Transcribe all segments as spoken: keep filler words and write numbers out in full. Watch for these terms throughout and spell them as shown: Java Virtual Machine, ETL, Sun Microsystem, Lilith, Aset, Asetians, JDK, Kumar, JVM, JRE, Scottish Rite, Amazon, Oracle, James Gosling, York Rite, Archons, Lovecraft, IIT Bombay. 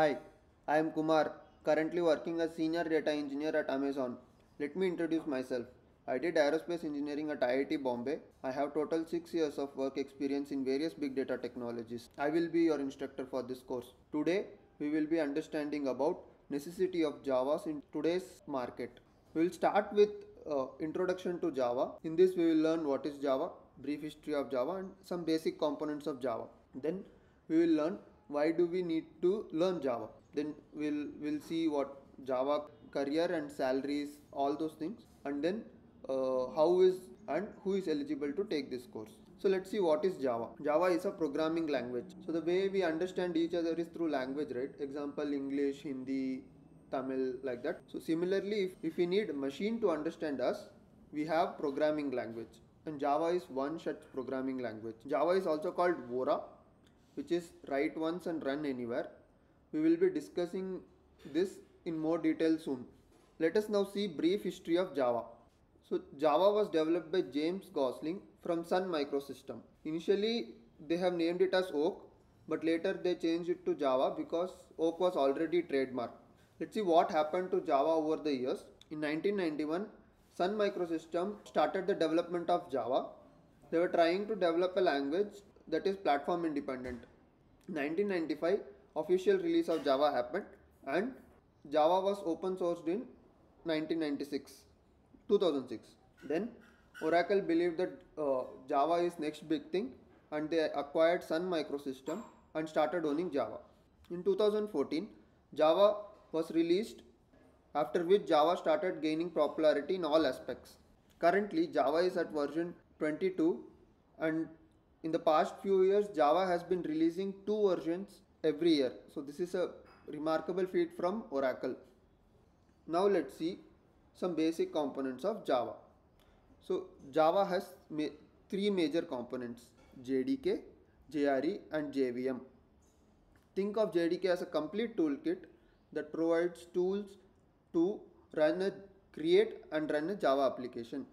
Hi, I am Kumar, currently working as Senior Data Engineer at Amazon. Let me introduce myself. I did Aerospace Engineering at I I T Bombay. I have total six years of work experience in various big data technologies. I will be your instructor for this course. Today, we will be understanding about necessity of Java in today's market. We will start with uh, introduction to Java. In this, we will learn what is Java, brief history of Java and some basic components of Java. Then, we will learn why do we need to learn Java. Then we'll we'll see what Java career and salaries, all those things, and then uh, how is and who is eligible to take this course. So let's see what is Java. Java is a programming language. So the way we understand each other is through language, right? Example, English, Hindi, Tamil, like that. So similarly, if, if we need a machine to understand us, we have programming language, and Java is one such programming language. Java is also called Vora, which is write once and run anywhere. We will be discussing this in more detail soon. Let us now see brief history of Java. So Java was developed by James Gosling from Sun Microsystem. Initially they have named it as Oak, but later they changed it to Java because Oak was already trademarked. Let's see what happened to Java over the years. In nineteen ninety-one, Sun Microsystem started the development of Java. They were trying to develop a language that is platform independent. nineteen ninety-five, official release of Java happened and Java was open sourced in nineteen ninety-six, two thousand six. Then Oracle believed that uh, Java is next big thing, and they acquired Sun Microsystem and started owning Java. In two thousand fourteen, Java was released, after which Java started gaining popularity in all aspects. Currently, Java is at version twenty-two, and in the past few years, Java has been releasing two versions every year. So this is a remarkable feat from Oracle. Now let's see some basic components of Java. So Java has ma three major components: J D K, J R E and J V M. Think of J D K as a complete toolkit that provides tools to run a, create and run a Java application.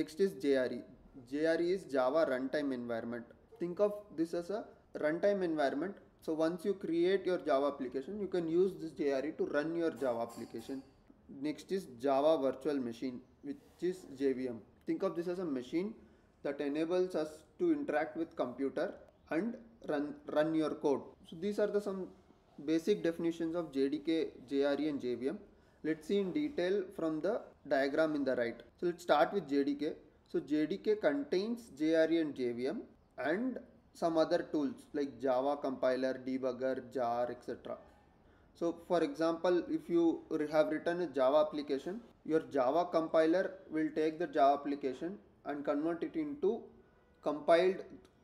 Next is J R E. J R E is Java Runtime Environment. Think of this as a runtime environment. So once you create your Java application, you can use this J R E to run your Java application. Next is Java Virtual Machine, which is J V M. Think of this as a machine that enables us to interact with computer and run, run your code. So these are the some basic definitions of J D K, J R E and J V M. Let's see in detail from the diagram in the right. So let's start with J D K. So J D K contains J R E and J V M and some other tools like Java compiler, debugger, jar, et cetera. So for example, if you have written a Java application, your Java compiler will take the Java application and convert it into compiled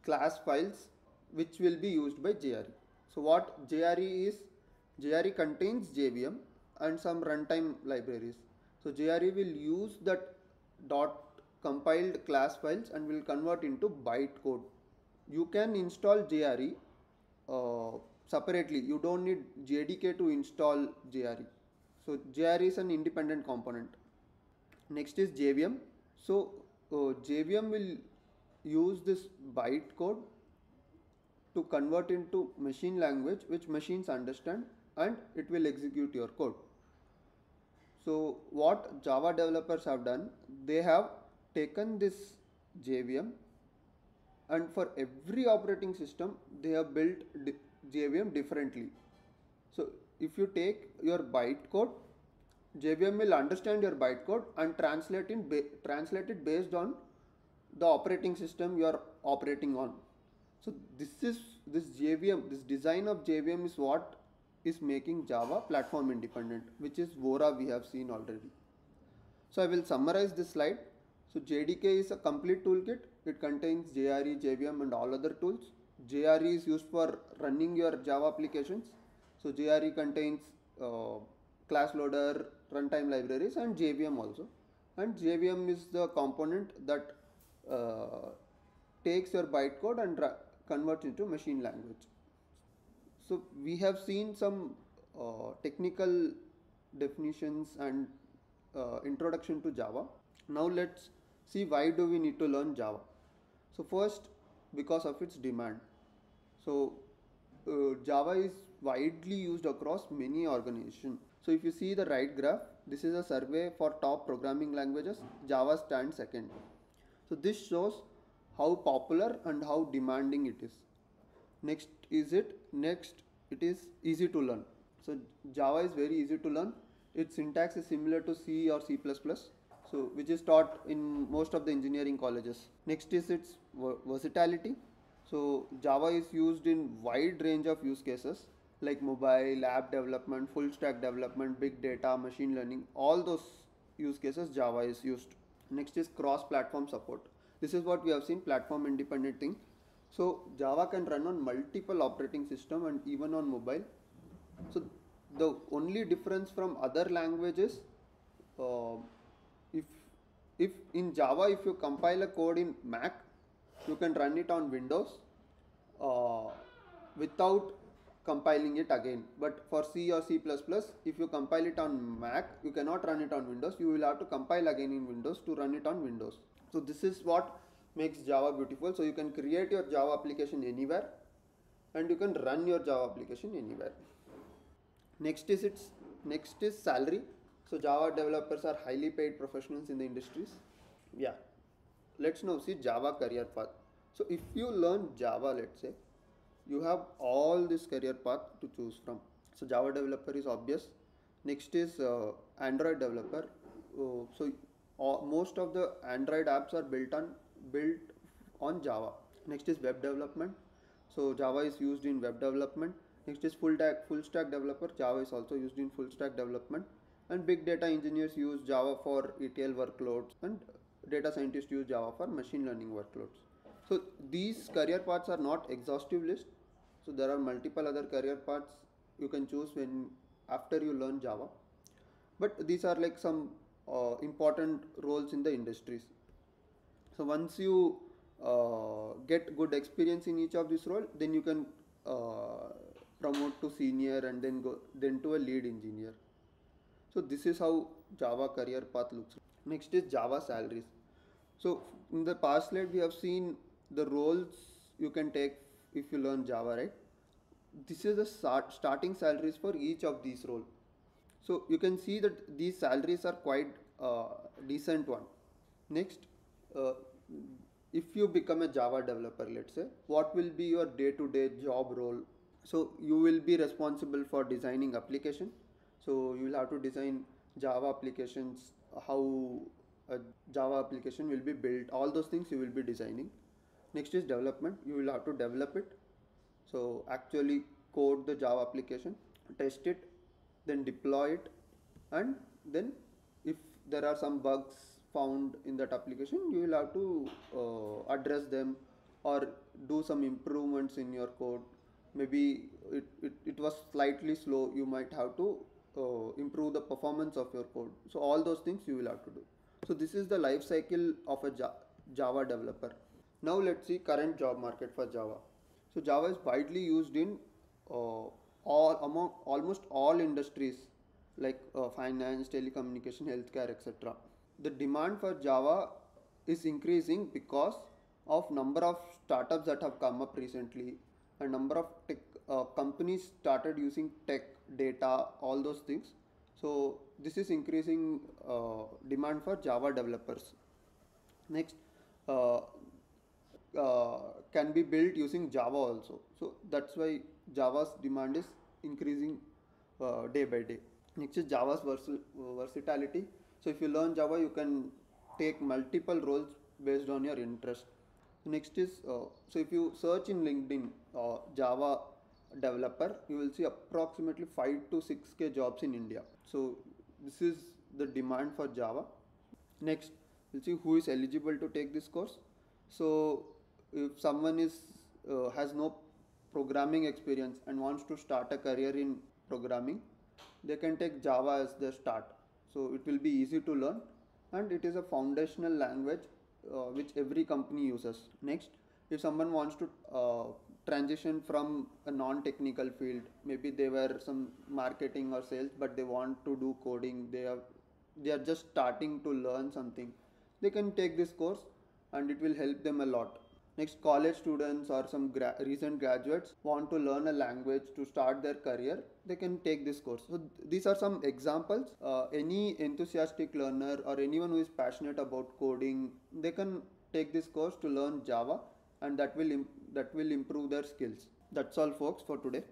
class files, which will be used by J R E. So what J R E is, J R E contains J V M and some runtime libraries. So J R E will use that dot compiled class files and will convert into bytecode. You can install J R E uh, separately. You don't need J D K to install J R E. So J R E is an independent component. Next is J V M. So uh, J V M will use this bytecode to convert into machine language which machines understand, and it will execute your code. So what Java developers have done, they have taken this J V M, and for every operating system they have built J V M differently. So if you take your bytecode, J V M will understand your bytecode and translate in translate it based on the operating system you are operating on. So this is this J V M, this design of J V M is what is making Java platform independent, which is Vora we have seen already. So I will summarize this slide. So J D K is a complete toolkit. It contains J R E, J V M and all other tools. J R E is used for running your Java applications. So J R E contains uh, class loader, runtime libraries and J V M also. And J V M is the component that uh, takes your bytecode and converts into machine language. So we have seen some uh, technical definitions and uh, introduction to Java. Now let's see why do we need to learn Java. So first, because of its demand. So uh, Java is widely used across many organizations. So if you see the right graph, this is a survey for top programming languages. Java stands second. So this shows how popular and how demanding it is. Next is it, next it is easy to learn. So Java is very easy to learn. Its syntax is similar to C or C plus plus, so which is taught in most of the engineering colleges. Next is its versatility. So Java is used in wide range of use cases like mobile, app development, full stack development, big data, machine learning, all those use cases Java is used. Next is cross-platform support. This is what we have seen, platform independent thing. So Java can run on multiple operating system and even on mobile. So the only difference from other languages, uh, if, if in Java, if you compile a code in Mac, you can run it on Windows uh, without compiling it again. But for C or C plus plus, if you compile it on Mac, you cannot run it on Windows. You will have to compile again in Windows to run it on Windows. So this is what makes Java beautiful. So you can create your Java application anywhere and you can run your Java application anywhere. Next is its next is salary. So Java developers are highly paid professionals in the industries. Yeah. Let's now see Java career path. So if you learn Java, let's say, you have all this career path to choose from. So Java developer is obvious. Next is uh, Android developer. Uh, so uh, most of the Android apps are built on built on Java. Next is web development. So Java is used in web development. Next is full stack, full stack developer. Java is also used in full stack development. And big data engineers use Java for E T L workloads, and data scientists use Java for machine learning workloads. So these career paths are not exhaustive list. So there are multiple other career paths you can choose when after you learn Java. But these are like some uh, important roles in the industries. So once you uh, get good experience in each of these roles, then you can uh, promote to senior and then go then to a lead engineer. So this is how Java career path looks. Next is Java salaries. So in the past slide we have seen the roles you can take if you learn Java, right? This is the start, starting salaries for each of these roles. So you can see that these salaries are quite uh, decent one. Next, uh, if you become a Java developer, let's say, what will be your day-to-day job role? So you will be responsible for designing application. So you will have to design Java applications, how a Java application will be built, all those things you will be designing. Next is development. You will have to develop it. So actually code the Java application, test it, then deploy it. And then if there are some bugs found in that application, you will have to uh, address them or do some improvements in your code. Maybe it, it, it was slightly slow, you might have to uh, improve the performance of your code. So all those things you will have to do. So this is the life cycle of a Java developer. Now let's see current job market for Java. So Java is widely used in uh, all among almost all industries like uh, finance, telecommunication, healthcare, et cetera. The demand for Java is increasing because of number of startups that have come up recently. A number of tech uh, companies started using tech, data, all those things. So this is increasing uh, demand for Java developers. Next, uh, uh, can be built using Java also. So that's why Java's demand is increasing uh, day by day. Next is Java's vers uh, versatility. So if you learn Java, you can take multiple roles based on your interest. Next is, uh, so if you search in LinkedIn uh, Java developer, you will see approximately five to six K jobs in India. So this is the demand for Java. Next, we'll see who is eligible to take this course. So if someone is uh, has no programming experience and wants to start a career in programming, they can take Java as their start. So it will be easy to learn and it is a foundational language Uh, which every company uses. Next, if someone wants to uh, transition from a non-technical field, maybe they were some marketing or sales, but they want to do coding, they are they are just starting to learn something, they can take this course and it will help them a lot. Next, college students or some gra recent graduates want to learn a language to start their career, they can take this course. So th these are some examples. Uh, any enthusiastic learner or anyone who is passionate about coding, they can take this course to learn Java, and that will, that will improve their skills. That's all folks for today.